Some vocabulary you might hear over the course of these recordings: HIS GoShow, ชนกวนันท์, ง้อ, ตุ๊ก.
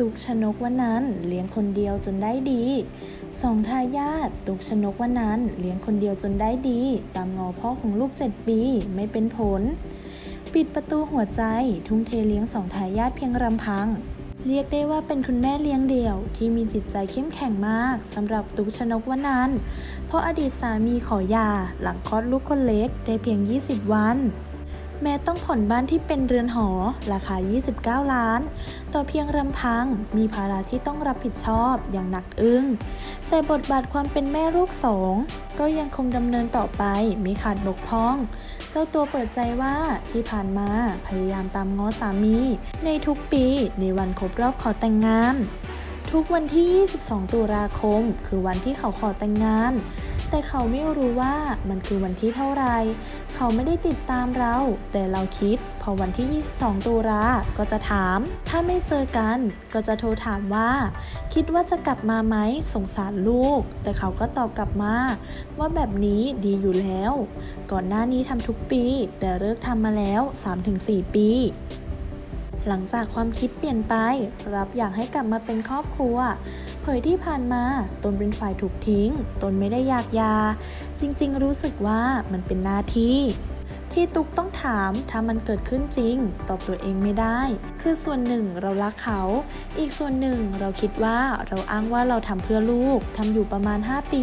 ตุกชนกวนันท์เลี้ยงคนเดียวจนได้ดีสองทายาทตุกชนกวนันท์เลี้ยงคนเดียวจนได้ดีตามงอพ่อของลูก7 ปีไม่เป็นผลปิดประตูหัวใจทุ่มเทเลี้ยงสองทายาทเพียงรำพังเรียกได้ว่าเป็นคุณแม่เลี้ยงเดี่ยวที่มีจิตใจเข้มแข็งมากสำหรับตุกชนกวนันท์เพราะอดีตสามีขอหย่าหลังคลอดลูกคนเล็กได้เพียง20 วันแม้ต้องผ่อนบ้านที่เป็นเรือนหอราคา29 ล้านต่อเพียงรำพังมีภาระที่ต้องรับผิดชอบอย่างหนักอึ้งแต่บทบาทความเป็นแม่ลูก2ก็ยังคงดำเนินต่อไปไม่ขาดบกพร่องเจ้าตัวเปิดใจว่าที่ผ่านมาพยายามตามง้อสามีในทุกปีในวันครบรอบขอแต่งงานทุกวันที่22 ตุลาคมคือวันที่เขาขอแต่งงานแต่เขาไม่รู้ว่ามันคือวันที่เท่าไรเขาไม่ได้ติดตามเราแต่เราคิดพอวันที่22 ตุลาก็จะถามถ้าไม่เจอกันก็จะโทรถามว่าคิดว่าจะกลับมาไหมสงสารลูกแต่เขาก็ตอบกลับมาว่าแบบนี้ดีอยู่แล้วก่อนหน้านี้ทำทุกปีแต่เลิกทำมาแล้ว 3-4 ปีหลังจากความคิดเปลี่ยนไปรับอยากให้กลับมาเป็นครอบครัวเผยที่ผ่านมาตนเป็นฝ่ายถูกทิ้งตนไม่ได้อยากหย่าจริงๆรู้สึกว่ามันเป็นหน้าที่ตุ๊กต้องถามถ้ามันเกิดขึ้นจริงตอบตัวเองไม่ได้คือส่วนหนึ่งเรารักเขาอีกส่วนหนึ่งเราคิดว่าเราอ้างว่าเราทำเพื่อลูกทำอยู่ประมาณ5 ปี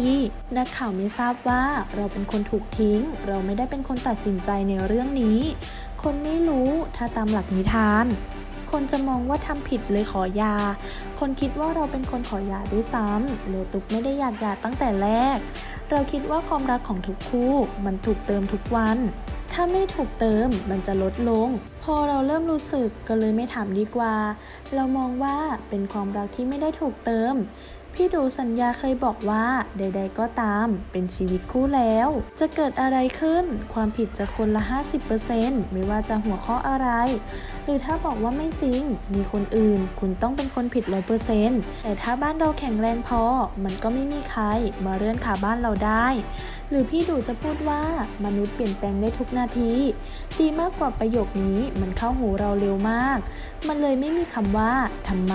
นักข่าวไม่ทราบว่าเราเป็นคนถูกทิ้งเราไม่ได้เป็นคนตัดสินใจในเรื่องนี้คนไม่รู้ถ้าตามหลักนิทานคนจะมองว่าทำผิดเลยขอหย่าคนคิดว่าเราเป็นคนขอหย่าด้วยซ้ำเลยตุ๊กไม่ได้อยากหย่าตั้งแต่แรกเราคิดว่าความรักของทุกคู่มันถูกเติมทุกวันถ้าไม่ถูกเติมมันจะลดลงพอเราเริ่มรู้สึกก็เลยไม่ถามดีกว่าเรามองว่าเป็นความรักที่ไม่ได้ถูกเติมพี่ดูสัญญาเคยบอกว่าใดๆก็ตามเป็นชีวิตคู่แล้วจะเกิดอะไรขึ้นความผิดจะคนละ 50% ไม่ว่าจะหัวข้ออะไรหรือถ้าบอกว่าไม่จริงมีคนอื่นคุณต้องเป็นคนผิด 100% แต่ถ้าบ้านเราแข็งแรงพอมันก็ไม่มีใครมาเลื่อนขาบ้านเราได้หรือพี่ดูจะพูดว่ามนุษย์เปลี่ยนแปลงได้ทุกนาทีดีมากกว่าประโยคนี้มันเข้าหูเราเร็วมากมันเลยไม่มีคำว่าทำไม